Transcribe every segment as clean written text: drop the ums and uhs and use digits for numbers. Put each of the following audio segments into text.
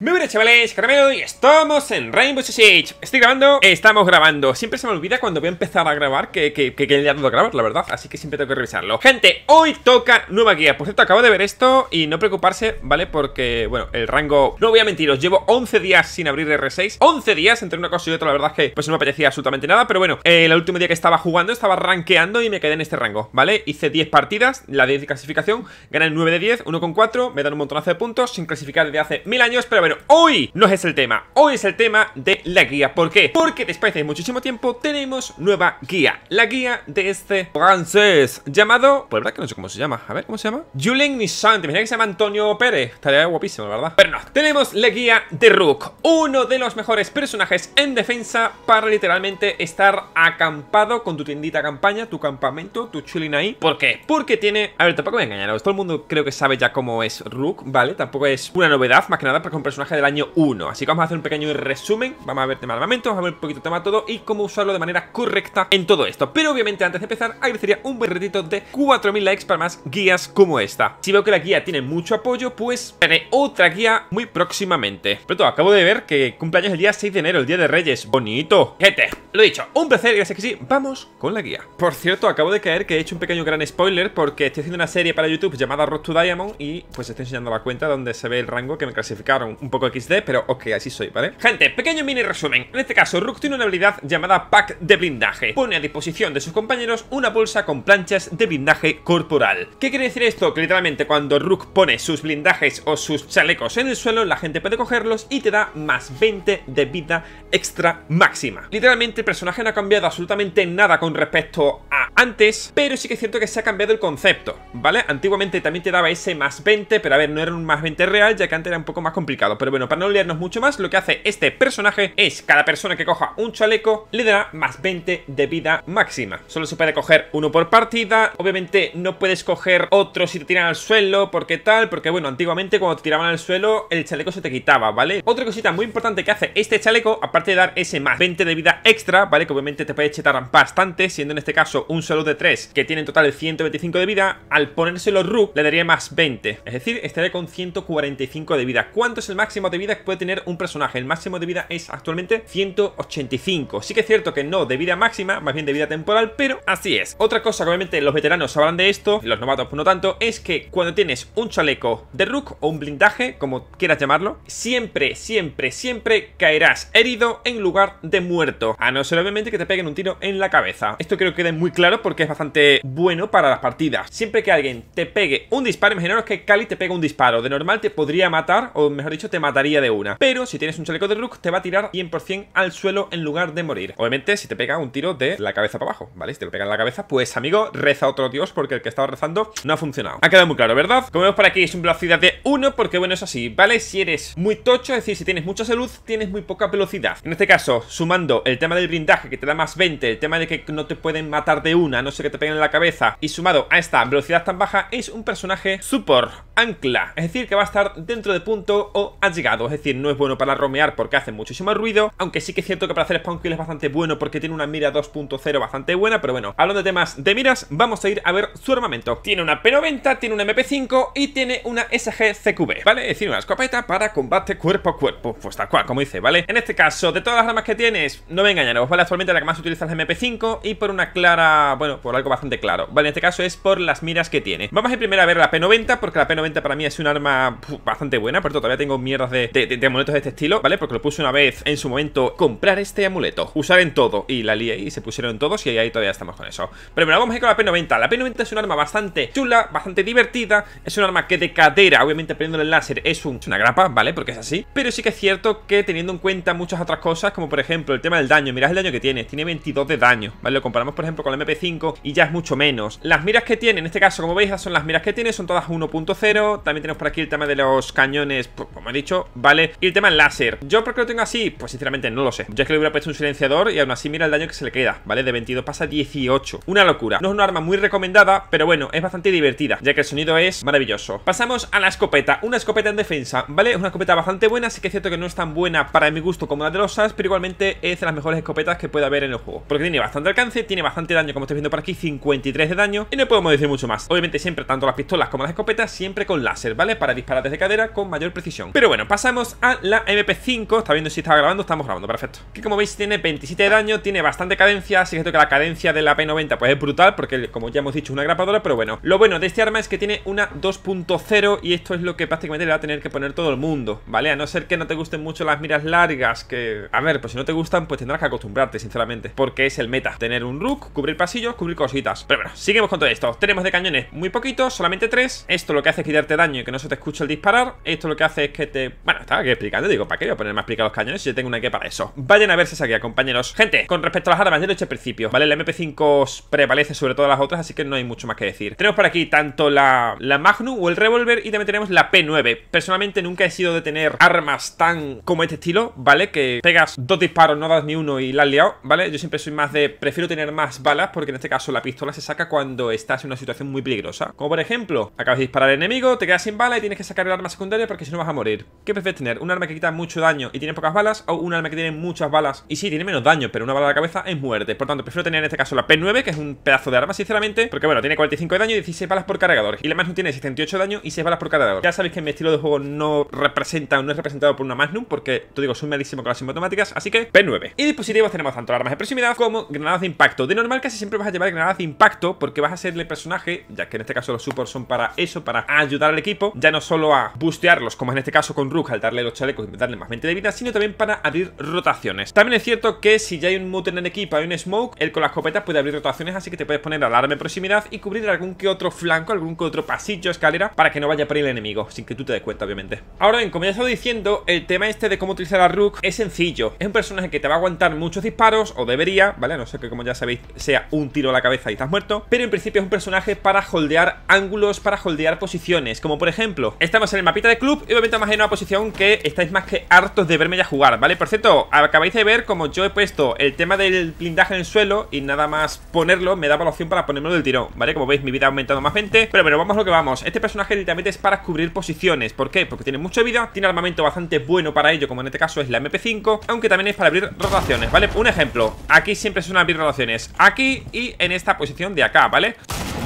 Muy buenas chavales, Carmelo, y estamos en Rainbow Six Siege. Estoy grabando, estamos grabando. Siempre se me olvida cuando voy a empezar a grabar que ya tengo que grabar, la verdad, así que siempre tengo que revisarlo. Gente, hoy toca nueva guía. Por cierto, acabo de ver esto y no preocuparse, ¿vale? Porque, bueno, el rango, no voy a mentiros, llevo 11 días sin abrir R6, 11 días entre una cosa y otra, la verdad es que pues no me apetecía absolutamente nada. Pero bueno, el último día que estaba jugando estaba rankeando y me quedé en este rango, ¿vale? Hice 10 partidas, la 10 de clasificación, gané el 9 de 10, 1,4, me dan un montonazo de puntos sin clasificar desde hace 1000 años, pero bueno, hoy no es el tema, hoy es el tema de la guía. ¿Por qué? Porque después de muchísimo tiempo tenemos nueva guía, la guía de este francés llamado, pues verdad que no sé cómo se llama, a ver, ¿cómo se llama? Julien Nizan, te imaginas que se llama Antonio Pérez, estaría guapísimo, ¿verdad? Pero no, tenemos la guía de Rook, uno de los mejores personajes en defensa para literalmente estar acampado con tu tiendita campaña, tu campamento, tu chilling ahí. ¿Por qué? Porque tiene, a ver, tampoco me engañaros, todo el mundo creo que sabe ya cómo es Rook, ¿vale? Tampoco es una novedad, más que nada porque es un personaje del año 1, así que vamos a hacer un pequeño resumen. Vamos a ver tema armamento, vamos a ver un poquito tema todo y cómo usarlo de manera correcta en todo esto. Pero obviamente antes de empezar agradecería un buen retito de 4000 likes para más guías como esta. Si veo que la guía tiene mucho apoyo, pues haré otra guía muy próximamente. Pero todo, acabo de ver que cumpleaños el día 6 de enero, el día de Reyes, bonito. Gente, lo dicho, un placer, gracias que sí, vamos con la guía. Por cierto, acabo de caer que he hecho un pequeño gran spoiler porque estoy haciendo una serie para YouTube llamada Rock to Diamond y pues estoy enseñando la cuenta donde se ve el rango que me clasificaron. Un poco XD, pero ok, así soy, ¿vale? Gente, pequeño mini resumen. En este caso, Rook tiene una habilidad llamada Pack de Blindaje. Pone a disposición de sus compañeros una bolsa con planchas de blindaje corporal. ¿Qué quiere decir esto? Que literalmente cuando Rook pone sus blindajes o sus chalecos en el suelo, la gente puede cogerlos y te da más 20 de vida extra máxima. Literalmente el personaje no ha cambiado absolutamente nada con respecto a antes, pero sí que es cierto que se ha cambiado el concepto, ¿vale? Antiguamente también te daba ese más 20, pero a ver, no era un más 20 real, ya que antes era un poco más complicado. Pero bueno, para no liarnos mucho más, lo que hace este personaje es cada persona que coja un chaleco le dará más 20 de vida máxima. Solo se puede coger uno por partida. Obviamente no puedes coger otro si te tiran al suelo, porque tal, porque bueno, antiguamente cuando te tiraban al suelo el chaleco se te quitaba, ¿vale? Otra cosita muy importante que hace este chaleco, aparte de dar ese más 20 de vida extra, ¿vale? Que obviamente te puede chetar bastante, siendo en este caso un salud de 3 que tiene en total 125 de vida. Al ponérselo Rook le daría más 20, es decir, estaría con 145 de vida. ¿Cuánto es el máximo de vida que puede tener un personaje? El máximo de vida es actualmente 185. Sí que es cierto que no de vida máxima, más bien de vida temporal, pero así es. Otra cosa que obviamente los veteranos sabrán de esto, los novatos no tanto, es que cuando tienes un chaleco de Rook o un blindaje, como quieras llamarlo, siempre, siempre, siempre caerás herido en lugar de muerto, a no ser obviamente que te peguen un tiro en la cabeza. Esto creo que quede muy claro porque es bastante bueno para las partidas. Siempre que alguien te pegue un disparo, imaginaros que Cali te pega un disparo, de normal te podría matar, o mejor dicho, te mataría de una, pero si tienes un chaleco de Rook te va a tirar 100% al suelo en lugar de morir. Obviamente si te pega un tiro de la cabeza para abajo, ¿vale? Si te lo pega en la cabeza, pues amigo, reza a otro dios porque el que estaba rezando no ha funcionado. Ha quedado muy claro, ¿verdad? Como vemos por aquí es una velocidad de 1 porque bueno, es así, ¿vale? Si eres muy tocho, es decir, si tienes mucha salud, tienes muy poca velocidad. En este caso, sumando el tema del blindaje que te da más 20, el tema de que no te pueden matar de una, no sé, que te peguen en la cabeza, y sumado a esta velocidad tan baja, es un personaje support, ancla, es decir, que va a estar dentro de punto o ha llegado, es decir, no es bueno para romear porque hace muchísimo ruido, aunque sí que es cierto que para hacer spawn kill es bastante bueno porque tiene una mira 2.0 bastante buena, pero bueno, hablando de temas de miras, vamos a ir a ver su armamento. Tiene una P90, tiene una MP5 y tiene una SG-CQB, ¿vale? Es decir, una escopeta para combate cuerpo a cuerpo, pues tal cual, como dice, ¿vale? En este caso, de todas las armas que tienes, no me engañaros, ¿vale? Actualmente la que más utiliza es la MP5 y por una clara, bueno, por algo bastante claro, ¿vale? En este caso es por las miras que tiene. Vamos a ir primero a ver la P90 porque la P90 para mí es un arma bastante buena, pero todavía tengo mierdas de amuletos de este estilo, ¿vale? Porque lo puse una vez en su momento, comprar este amuleto, usar en todo, y la lié y se pusieron en todos, y ahí todavía estamos con eso. Pero bueno, vamos a ir con la P90. La P90 es un arma bastante chula, bastante divertida, es un arma que de cadera, obviamente prendiendo el láser, es una grapa, ¿vale? Porque es así, pero sí que es cierto que teniendo en cuenta muchas otras cosas, como por ejemplo el tema del daño, mirad el daño que tiene 22 de daño, ¿vale? Lo comparamos por ejemplo con la MP5 y ya es mucho menos. Las miras que tiene, en este caso como veis, son las miras que tiene, son todas 1.0, también tenemos por aquí el tema de los cañones, como he dicho, ¿vale? Y el tema del láser, ¿yo por qué lo tengo así? Pues sinceramente no lo sé, yo es que le hubiera puesto un silenciador y aún así mira el daño que se le queda, ¿vale? De 22 pasa a 18, una locura. No es una arma muy recomendada, pero bueno, es bastante divertida, ya que el sonido es maravilloso. Pasamos a la escopeta, una escopeta en defensa, ¿vale? Es una escopeta bastante buena, sí que es cierto que no es tan buena para mi gusto como la de los SAS, pero igualmente es de las mejores escopetas que puede haber en el juego, porque tiene bastante alcance, tiene bastante daño, como estáis viendo por aquí, 53 de daño, y no podemos decir mucho más. Obviamente siempre, tanto las pistolas como las escopetas, siempre con láser, ¿vale? Para disparar desde cadera con mayor precisión. Pero Pero bueno, pasamos a la MP5. Está viendo si estaba grabando, estamos grabando, perfecto. Que como veis tiene 27 de daño, tiene bastante cadencia. Así que la cadencia de la P90 pues es brutal, porque como ya hemos dicho, una grapadora. Pero bueno, lo bueno de este arma es que tiene una 2.0, y esto es lo que prácticamente le va a tener que poner todo el mundo, ¿vale? A no ser que no te gusten mucho las miras largas, que, a ver, pues si no te gustan, pues tendrás que acostumbrarte, sinceramente, porque es el meta. Tener un rook, cubrir pasillos, cubrir cositas. Pero bueno, seguimos con todo esto. Tenemos de cañones muy poquitos, solamente 3. Esto lo que hace es quitarte daño y que no se te escuche el disparar. Esto lo que hace es que te... Bueno, estaba aquí explicando, digo, ¿para qué voy a ponerme a explicar los cañones si yo tengo una guía para eso? Vayan a verse esa guía, compañeros. Gente, con respecto a las armas, ya lo he hecho al principio, ¿vale? La MP5 prevalece sobre todas las otras, así que no hay mucho más que decir. Tenemos por aquí tanto la Magnum o el revólver, y también tenemos la P9. Personalmente nunca he sido de tener armas tan como este estilo, ¿vale? Que pegas 2 disparos, no das ni uno y la has liado, ¿vale? Yo siempre soy más de... Prefiero tener más balas, porque en este caso la pistola se saca cuando estás en una situación muy peligrosa. Como por ejemplo, acabas de disparar al enemigo, te quedas sin bala y tienes que sacar el arma secundaria porque si no vas a morir. ¿Qué prefieres tener? ¿Un arma que quita mucho daño y tiene pocas balas, o un arma que tiene muchas balas y sí, tiene menos daño, pero una bala a la cabeza es muerte? Por tanto, prefiero tener en este caso la P9, que es un pedazo de arma, sinceramente, porque bueno, tiene 45 de daño y 16 balas por cargador. Y la Magnum tiene 78 de daño y 6 balas por cargador. Ya sabéis que mi estilo de juego no representa, no es representado por una Magnum, porque, te digo, soy malísimo con las semiautomáticas, así que P9. Y dispositivos tenemos tanto armas de proximidad como granadas de impacto. De normal casi siempre vas a llevar granadas de impacto, porque vas a ser el personaje, ya que en este caso los supports son para eso, para ayudar al equipo, ya no solo a bustearlos, como en este caso con Rook, al darle los chalecos y darle más 20 de vida, sino también para abrir rotaciones. También es cierto que si ya hay un Mute en el equipo, hay un Smoke, él con las copetas puede abrir rotaciones, así que te puedes poner al arma de proximidad y cubrir algún que otro flanco, algún que otro pasillo, escalera, para que no vaya por el enemigo, sin que tú te des cuenta, obviamente. Ahora bien, como ya he estado diciendo, el tema este de cómo utilizar a Rook es sencillo. Es un personaje que te va a aguantar muchos disparos, o debería, ¿vale? A no ser que, como ya sabéis, sea un tiro a la cabeza y estás muerto, pero en principio es un personaje para holdear ángulos, para holdear posiciones, como por ejemplo, estamos en el mapita de club y obviamente más en una posición que estáis más que hartos de verme ya jugar, ¿vale? Por cierto, acabáis de ver como yo he puesto el tema del blindaje en el suelo y nada más ponerlo me daba la opción para ponérmelo del tirón, ¿vale? Como veis, mi vida ha aumentado más 20, pero vamos a lo que vamos. Este personaje literalmente es para cubrir posiciones. ¿Por qué? Porque tiene mucha vida, tiene armamento bastante bueno para ello, como en este caso es la MP5, aunque también es para abrir rotaciones, ¿vale? Un ejemplo, aquí siempre son abrir rotaciones, aquí y en esta posición de acá, ¿vale?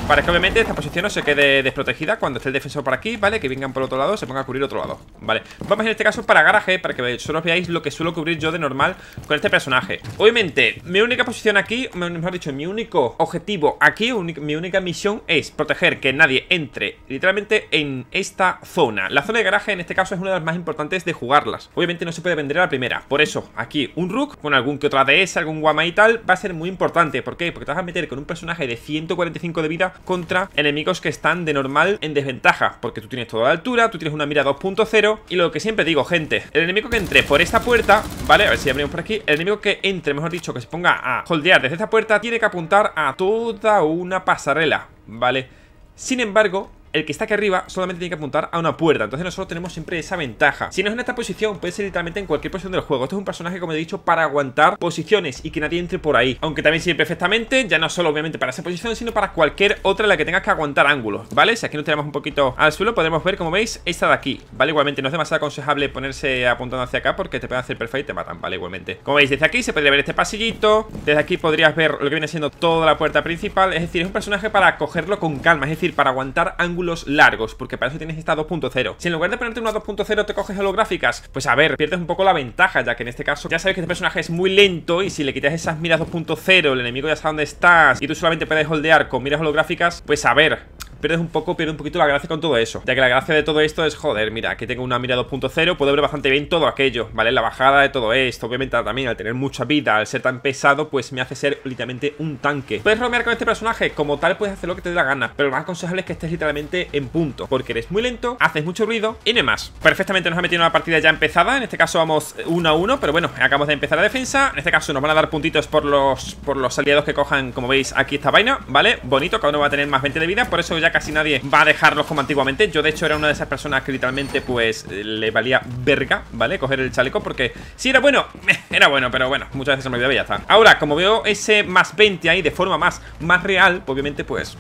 Para que obviamente esta posición no se quede desprotegida cuando esté el defensor por aquí, ¿vale? Que vengan por otro lado, se ponga a cubrir otro lado, ¿vale? Vamos en este caso para garaje, para que solo veáis lo que suelo cubrir yo de normal con este personaje. Obviamente, mi única posición aquí, mejor dicho, mi único objetivo aquí, mi única misión es proteger que nadie entre literalmente en esta zona. La zona de garaje en este caso es una de las más importantes de jugarlas. Obviamente no se puede vender a la primera. Por eso, aquí un Rook con algún que otra DS, algún Guama y tal, va a ser muy importante. ¿Por qué? Porque te vas a meter con un personaje de 145 de vida contra enemigos que están de normal en desventaja, porque tú tienes toda la altura, tú tienes una mira 2.0, y lo que siempre digo, gente, el enemigo que entre por esta puerta, ¿vale? A ver si abrimos por aquí. El enemigo que entre, mejor dicho, que se ponga a holdear desde esta puerta, tiene que apuntar a toda una pasarela, ¿vale? Sin embargo, el que está aquí arriba solamente tiene que apuntar a una puerta. Entonces nosotros tenemos siempre esa ventaja. Si no es en esta posición, puede ser literalmente en cualquier posición del juego. Este es un personaje, como he dicho, para aguantar posiciones y que nadie entre por ahí, aunque también sirve perfectamente, ya no solo obviamente para esa posición, sino para cualquier otra en la que tengas que aguantar ángulos, ¿vale? Si aquí nos tiramos un poquito al suelo, podremos ver, como veis, esta de aquí, ¿vale? Igualmente no es demasiado aconsejable ponerse apuntando hacia acá, porque te pueden hacer perfect y te matan, ¿vale? Igualmente, como veis, desde aquí se podría ver este pasillito. Desde aquí podrías ver lo que viene siendo toda la puerta principal. Es decir, es un personaje para cogerlo con calma, es decir, para aguantar ángulos largos, porque para eso tienes esta 2.0. Si en lugar de ponerte una 2.0 te coges holográficas, pues a ver, pierdes un poco la ventaja, ya que en este caso ya sabes que este personaje es muy lento, y si le quitas esas miras 2.0, el enemigo ya sabe dónde estás y tú solamente puedes holdear con miras holográficas, pues a ver, pierdes un poquito la gracia con todo eso, ya que la gracia de todo esto es, joder, mira, aquí tengo una mira 2.0, puedo ver bastante bien todo aquello, ¿vale? La bajada de todo esto, obviamente también al tener mucha vida, al ser tan pesado, pues me hace ser literalmente un tanque. Puedes romear con este personaje, como tal puedes hacer lo que te dé la gana, pero lo más aconsejable es que estés literalmente en punto, porque eres muy lento, haces mucho ruido y no más. Perfectamente nos ha metido en una partida ya empezada, en este caso vamos 1-1, pero bueno, acabamos de empezar la defensa. En este caso nos van a dar puntitos por los aliados que cojan, como veis, aquí esta vaina, ¿vale? Bonito, cada uno va a tener más 20 de vida, por eso ya casi nadie va a dejarlos como antiguamente. Yo de hecho era una de esas personas que literalmente pues le valía verga, ¿vale? Coger el chaleco, porque si era bueno, era bueno, pero bueno, muchas veces se me olvidaba y ya está. Ahora, como veo ese más 20 ahí de forma más real, obviamente pues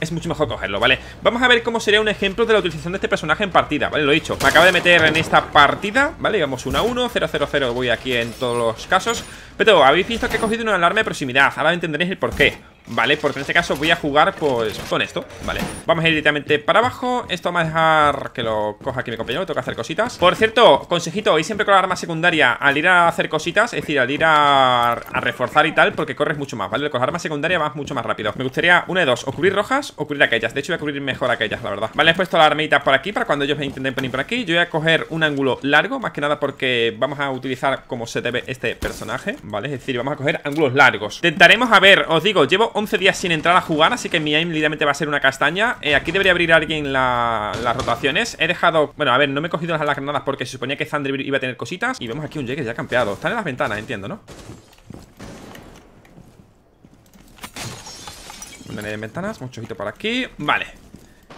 es mucho mejor cogerlo, ¿vale? Vamos a ver cómo sería un ejemplo de la utilización de este personaje en partida, ¿vale? Lo he dicho, me acabo de meter en esta partida, ¿vale? Vamos 1-1, 0-0-0 voy aquí en todos los casos. Pero habéis visto que he cogido una alarma de proximidad, ahora entenderéis el porqué, Vale, porque en este caso voy a jugar pues con esto, vale. Vamos a ir directamente para abajo. Esto vamos a dejar que lo coja aquí mi compañero, tengo que hacer cositas. Por cierto, consejito, ir siempre con la arma secundaria al ir a hacer cositas, es decir, al ir a reforzar y tal, porque corres mucho más, ¿vale? Con la arma secundaria vas mucho más rápido. Me gustaría una de dos, o cubrir rojas o cubrir aquellas. De hecho voy a cubrir mejor aquellas, la verdad. Vale, he puesto la armita por aquí para cuando ellos me intenten poner por aquí. Yo voy a coger un ángulo largo, más que nada porque vamos a utilizar como se debe este personaje, ¿vale? Es decir, vamos a coger ángulos largos. Intentaremos, a ver, os digo, llevo 11 días sin entrar a jugar, así que mi aim literalmente va a ser una castaña. Aquí debería abrir alguien las rotaciones. He dejado... Bueno, a ver, no me he cogido las granadas porque se suponía que Thunderbird iba a tener cositas. Y vemos aquí un Jäger ya campeado. Están en las ventanas, entiendo, ¿no? Una de ventanas, mucho ojito por aquí. Vale.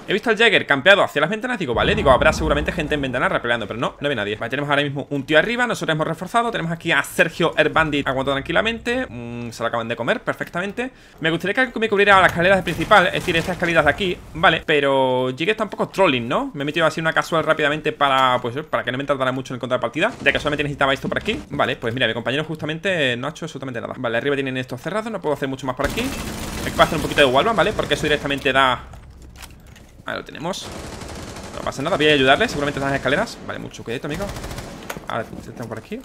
He visto al Jäger campeado hacia las ventanas. Digo, vale, digo, habrá seguramente gente en ventanas repeleando, pero no, no ve nadie. Vale, tenemos ahora mismo un tío arriba. Nosotros hemos reforzado. Tenemos aquí a Sergio Airbandit aguantado tranquilamente. Se lo acaban de comer perfectamente. Me gustaría que me cubriera las escaleras principales, es decir, estas escaleras de aquí, vale. Pero Jäger está un poco trolling, ¿no? Me he metido así una casual rápidamente para, pues, para que no me tardara mucho en encontrar partida, ya que solamente necesitaba esto por aquí. Vale, pues mira, mi compañero justamente no ha hecho absolutamente nada. Vale, arriba tienen esto cerrado. No puedo hacer mucho más por aquí. Hay que hacer un poquito de wallbang, ¿vale? Porque eso directamente da... Ahí lo tenemos. No pasa nada, voy a ayudarle. Seguramente están las escaleras. Vale, mucho cuidado, amigo. Ahora están por aquí.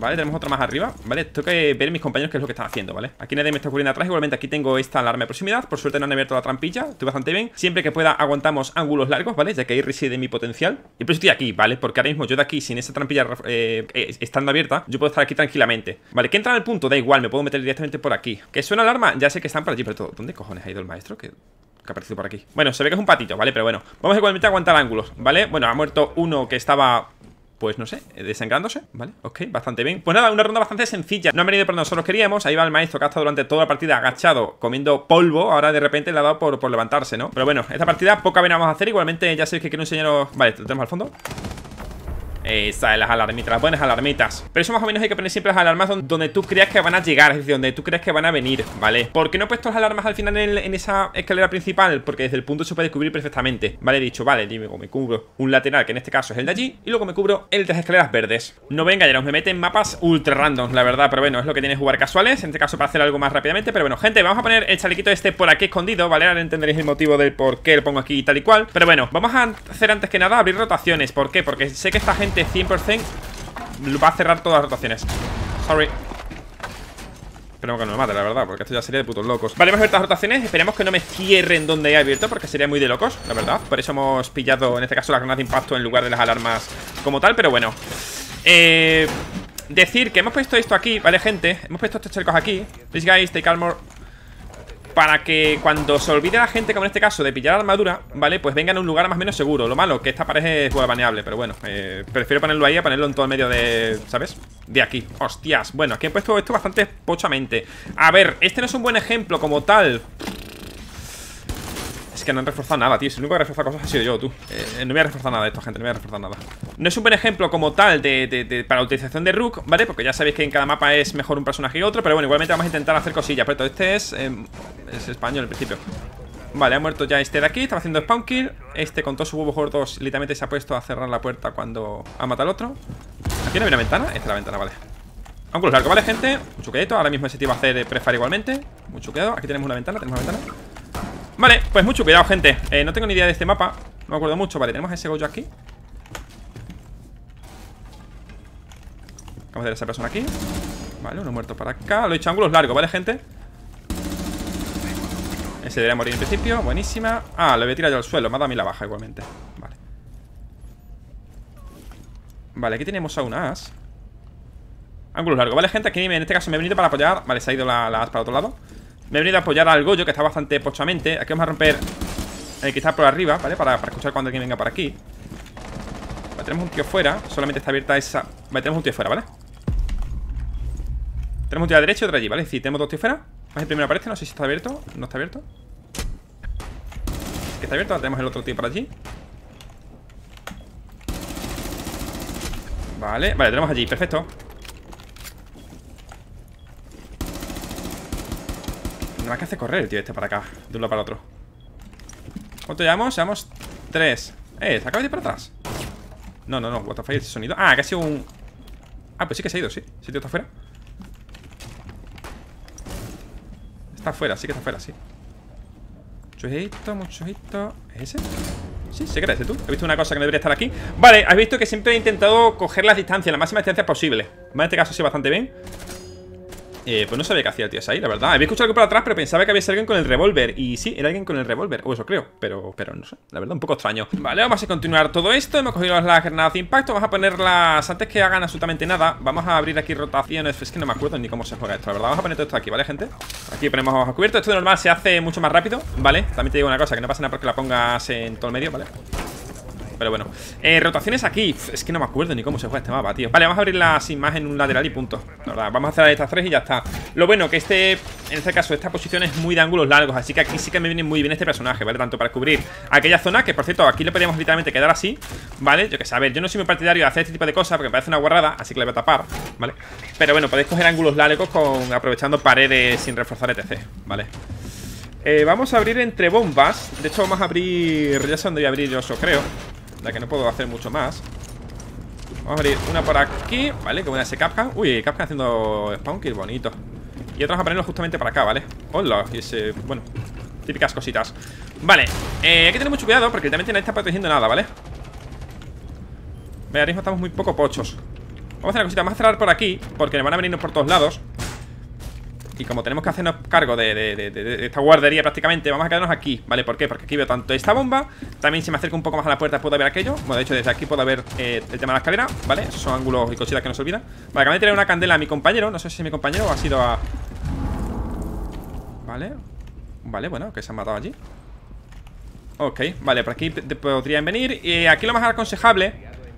Vale, tenemos otra más arriba. Vale, tengo que ver mis compañeros qué es lo que están haciendo, ¿vale? Aquí nadie me está cubriendo atrás. Igualmente aquí tengo esta alarma de proximidad. Por suerte no han abierto la trampilla. Estoy bastante bien. Siempre que pueda aguantamos ángulos largos, ¿vale? Ya que ahí reside mi potencial. Y por eso estoy aquí, ¿vale? Porque ahora mismo yo de aquí, sin esa trampilla estando abierta, yo puedo estar aquí tranquilamente. Vale, que entra en el punto, da igual, me puedo meter directamente por aquí. Que suena alarma, ya sé que están por allí, pero todo. ¿Dónde cojones ha ido el maestro? Que ha aparecido por aquí. Bueno, se ve que es un patito, ¿vale? Pero bueno, vamos igualmente a aguantar ángulos, ¿vale? Bueno, ha muerto uno que estaba... Pues no sé, desangrándose, ¿vale? Ok, bastante bien. Pues nada, una ronda bastante sencilla. No han venido por donde nosotros queríamos. Ahí va el maestro que ha estado durante toda la partida agachado, comiendo polvo. Ahora de repente le ha dado por levantarse, ¿no? Pero bueno, esta partida poca pena vamos a hacer. Igualmente ya sabéis que quiero enseñaros... Vale, lo tenemos al fondo. Esa es las alarmitas, las buenas alarmitas. Pero eso más o menos hay que poner siempre las alarmas donde tú creas que van a llegar, es decir, donde tú creas que van a venir, ¿vale? ¿Por qué no he puesto las alarmas al final en esa escalera principal? Porque desde el punto se puede cubrir perfectamente. Vale, he dicho, vale, digo, me cubro un lateral, que en este caso es el de allí, y luego me cubro el de las escaleras verdes. No venga, ya nos me meten mapas ultra random, la verdad, pero bueno, es lo que tiene jugar casuales, en este caso para hacer algo más rápidamente. Pero bueno, gente, vamos a poner el chalequito este por aquí escondido, ¿vale? Ahora entenderéis el motivo del por qué lo pongo aquí y tal y cual. Pero bueno, vamos a hacer antes que nada abrir rotaciones. ¿Por qué? Porque sé que esta gente 100% va a cerrar todas las rotaciones. Sorry. Esperemos que no me mate, la verdad, porque esto ya sería de putos locos. Vale, hemos abierto las rotaciones. Esperemos que no me cierren donde he abierto, porque sería muy de locos, la verdad. Por eso hemos pillado, en este caso, las granadas de impacto en lugar de las alarmas como tal. Pero bueno, decir que hemos puesto esto aquí, ¿vale, gente? Hemos puesto estos chalecos aquí. Please guys, take armor. Para que cuando se olvide la gente, como en este caso, de pillar armadura, ¿vale? Pues vengan a un lugar más o menos seguro. Lo malo, que esta pared es baneable, pero bueno, prefiero ponerlo ahí a ponerlo en todo el medio de... ¿sabes? De aquí. Hostias. Bueno, aquí he puesto esto bastante pochamente. A ver, este no es un buen ejemplo como tal. Es que no han reforzado nada, tío. Si el único que ha reforzado cosas ha sido yo, tú. No voy a reforzar nada de esto, gente. No voy a reforzar nada. No es un buen ejemplo como tal para la utilización de Rook, ¿vale? Porque ya sabéis que en cada mapa es mejor un personaje que otro. Pero bueno, igualmente vamos a intentar hacer cosillas. Pero todo este es español al principio. Vale, ha muerto ya este de aquí. Estaba haciendo spawn kill. Este con todos sus huevos gordos literalmente se ha puesto a cerrar la puerta cuando ha matado al otro. Aquí no hay una ventana. Esta es la ventana, vale. Ángulo largo, ¿vale, gente? Mucho cuidado. Ahora mismo ese tío va a hacer prefire igualmente. Mucho cuidado. Aquí tenemos una ventana. Tenemos una ventana. Vale, pues mucho cuidado, gente. No tengo ni idea de este mapa. No me acuerdo mucho. Vale, tenemos ese Goyo aquí. Vamos a ver a esa persona aquí. Vale, uno muerto para acá. Lo he hecho a ángulos largos, ¿vale, gente? Ese debería morir en principio. Buenísima. Ah, lo voy a tirar yo al suelo. Me ha dado a mí la baja igualmente. Vale. Vale, aquí tenemos a un as. Ángulos largos, ¿vale, gente? Aquí en este caso me he venido para apoyar. Vale, se ha ido la as para otro lado. Me he venido a apoyar al Goyo, que está bastante pochamente. Aquí vamos a romper el que está por arriba, ¿vale? Para escuchar cuando alguien venga por aquí. Vale, tenemos un tío fuera. Solamente está abierta esa... Vale, tenemos un tío fuera, ¿vale? Tenemos un tío a la derecha y otro allí, ¿vale? Es decir, tenemos dos tíos fuera. Más el primero aparece, no sé si está abierto. No está abierto. Es que está abierto, ahora tenemos el otro tío por allí. Vale, vale, tenemos allí, perfecto. Nada que hace correr el tío este para acá, de un lado para el otro. ¿Cuánto llevamos? Llevamos 3. ¿Se acaba de ir para atrás? No, no, no, what the fuck, ese sonido. Ah, que ha sido un... Ah, pues sí que se ha ido, sí. Ese tío está afuera. Está afuera, sí que está afuera, sí. Mucho hito. ¿Es ese? Sí, sé que era ese tú. He visto una cosa que no debería estar aquí. Vale, has visto que siempre he intentado coger las distancias, la máxima distancia posible. En este caso sí, bastante bien. Pues no sabía qué hacía el tío ese ahí, la verdad. Había escuchado algo por atrás, pero pensaba que había sido alguien con el revólver. Y sí, era alguien con el revólver, o eso creo. Pero no sé, la verdad, un poco extraño. Vale, vamos a continuar todo esto. Hemos cogido las granadas de impacto. Vamos a ponerlas antes que hagan absolutamente nada. Vamos a abrir aquí rotaciones. Es que no me acuerdo ni cómo se juega esto, la verdad. Vamos a poner todo esto aquí, ¿vale, gente? Aquí ponemos a cubierto. Esto de normal se hace mucho más rápido, ¿vale? También te digo una cosa, que no pasa nada porque la pongas en todo el medio, ¿vale? Pero bueno, rotaciones aquí. Es que no me acuerdo ni cómo se juega este mapa, tío. Vale, vamos a abrirla sin más en un lateral y punto. La verdad, vamos a hacer estas tres y ya está. Lo bueno que en este caso, esta posición es muy de ángulos largos, así que aquí sí que me viene muy bien este personaje, ¿vale? Tanto para cubrir aquella zona, que por cierto, aquí lo podríamos literalmente quedar así, ¿vale? Yo que sé, a ver, yo no soy muy partidario de hacer este tipo de cosas porque me parece una guarrada, así que la voy a tapar, ¿vale? Pero bueno, podéis coger ángulos largos aprovechando paredes sin reforzar etc, ¿vale? Vamos a abrir entre bombas. De hecho, vamos a abrir... ya sé dónde voy a abrir yo eso, creo, la que no puedo hacer mucho más. Vamos a abrir una por aquí, ¿vale? Que buena ese Kapkan. Uy, Kapkan haciendo spawn kill bonito. Y otros vamos a ponerlo justamente para acá, ¿vale? Hola, y ese... bueno, típicas cositas. Vale, hay que tener mucho cuidado porque también nadie está protegiendo nada, ¿vale? Ahora mismo estamos muy poco pochos. Vamos a hacer una cosita, vamos a cerrar por aquí porque nos van a venirnos por todos lados. Y como tenemos que hacernos cargo de esta guardería prácticamente, vamos a quedarnos aquí, ¿vale? ¿Por qué? Porque aquí veo tanto esta bomba. También si me acerco un poco más a la puerta puedo ver aquello. Bueno, de hecho desde aquí puedo ver el tema de la escalera, ¿vale? Esos son ángulos y cositas que no se olvidan. Vale, acabé de tirar una candela a mi compañero. No sé si mi compañero ha sido a... vale. Vale, bueno, que se han matado allí. Ok, vale, por aquí podrían venir. Y aquí lo más aconsejable,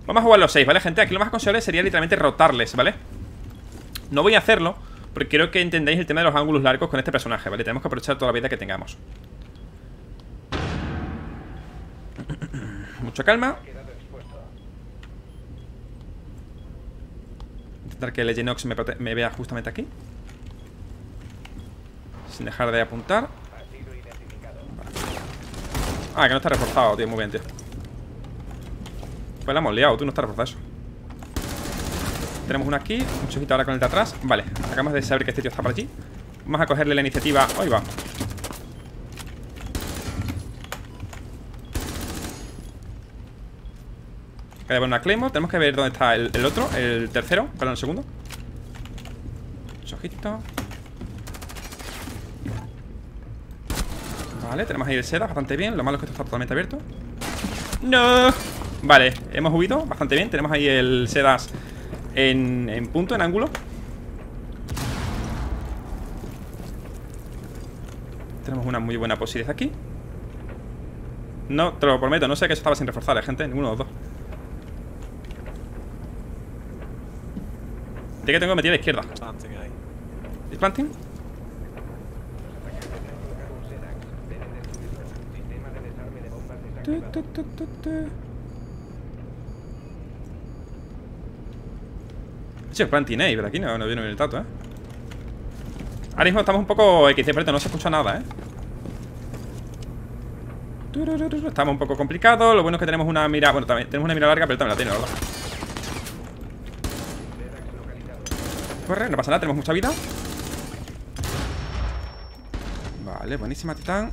vamos a jugar los 6, ¿vale, gente? Aquí lo más aconsejable sería literalmente rotarles, ¿vale? No voy a hacerlo porque creo que entendáis el tema de los ángulos largos con este personaje, ¿vale? Tenemos que aprovechar toda la vida que tengamos. Mucha calma. Intentar que el Egenox me vea justamente aquí, sin dejar de apuntar. Ah, que no está reforzado, tío. Muy bien, tío. Pues la hemos liado, tú no estás reforzado eso. Tenemos una aquí, un chujito ahora con el de atrás. Vale, acabamos de saber que este tío está por allí. Vamos a cogerle la iniciativa. Ahí va. Voy a poner una claymore. Tenemos que ver dónde está el otro, el tercero. Perdón, el segundo. Chujito. Vale, tenemos ahí el seda bastante bien. Lo malo es que esto está totalmente abierto. ¡No! Vale, hemos huido bastante bien. Tenemos ahí el sedas en punto, en ángulo. Tenemos una muy buena posibilidad aquí. No, te lo prometo, no sé que eso estaba sin reforzar, gente. Ninguno de los dos. De que tengo que meter a la izquierda. ¿Displanting? Planting, pero aquí no viene el tato, Ahora mismo estamos un poco XC, pero no se escucha nada, Estamos un poco complicados. Lo bueno es que tenemos una mira. Bueno, también tenemos una mira larga, pero también la tiene, la verdad. Corre, no pasa nada, tenemos mucha vida. Vale, buenísima, Titán.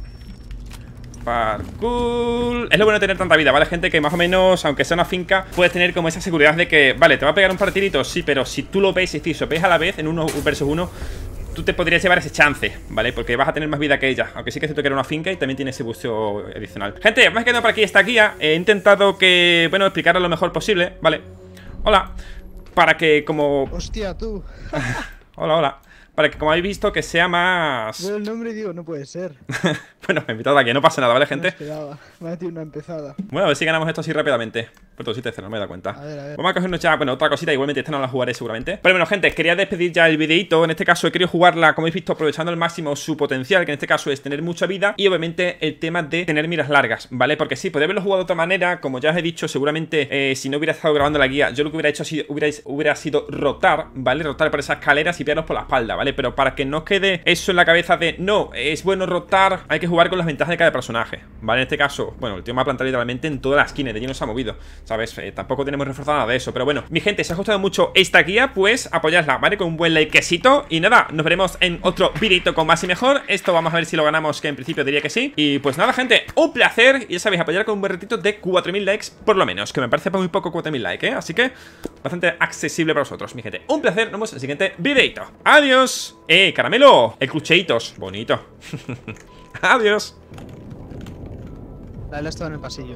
Parkour. Es lo bueno de tener tanta vida, ¿vale, gente? Que más o menos, aunque sea una finca, puedes tener como esa seguridad de que, vale, te va a pegar un par de tiritos, sí, pero si tú lo ves y si lo ves a la vez en uno versus uno, tú te podrías llevar ese chance, ¿vale? Porque vas a tener más vida que ella. Aunque sí que es cierto que era una finca y también tiene ese buceo adicional. Gente, vamos quedando por aquí esta guía. He intentado que, bueno, explicarla lo mejor posible, ¿vale? Hola. Para que como... hostia, tú. Hola, hola. Para que, como habéis visto, que sea más... veo el nombre y digo, no puede ser. Bueno, me he invitado aquí, no pasa nada, ¿vale, gente? Me ha tirado una empezada. Bueno, a ver si ganamos esto así rápidamente. Pero sí, no me he dado cuenta. A ver. Vamos a cogernos ya, bueno, otra cosita. Igualmente esta no la jugaré seguramente. Pero bueno, gente, quería despedir ya el videito. En este caso he querido jugarla, como habéis visto, aprovechando al máximo su potencial, que en este caso es tener mucha vida. Y obviamente el tema de tener miras largas, ¿vale? Porque sí, podría haberlo jugado de otra manera. Como ya os he dicho, seguramente si no hubiera estado grabando la guía, yo lo que hubiera hecho hubiera sido rotar, ¿vale? Rotar por esas escaleras y pegarnos por la espalda, ¿vale? ¿vale? Pero para que no quede eso en la cabeza de no, es bueno rotar, hay que jugar con las ventajas de cada personaje, ¿vale? En este caso, bueno, el tío me ha plantado literalmente en toda la esquina, de allí no se ha movido, ¿sabes? Tampoco tenemos reforzado nada de eso, pero bueno, mi gente, si os ha gustado mucho esta guía, pues apoyadla, ¿vale? Con un buen likecito y nada, nos veremos en otro videito con más y mejor. Esto vamos a ver si lo ganamos, que en principio diría que sí. Y pues nada, gente, un placer, y ya sabéis, apoyar con un buen ratito de 4.000 likes por lo menos, que me parece muy poco 4.000 likes, ¿eh? Así que bastante accesible para vosotros, mi gente. Un placer, nos vemos en el siguiente videito. ¡Adiós! Caramelo, el crucheitos, bonito. ¡Adiós! Dale, esto en el pasillo.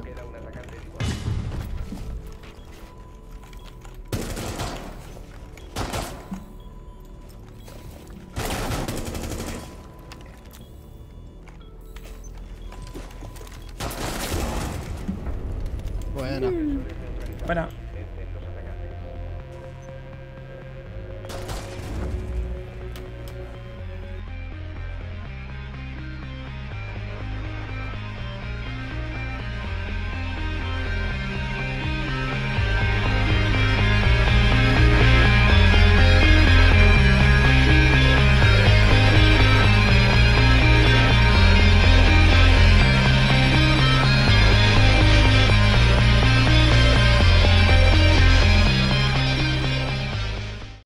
Bueno.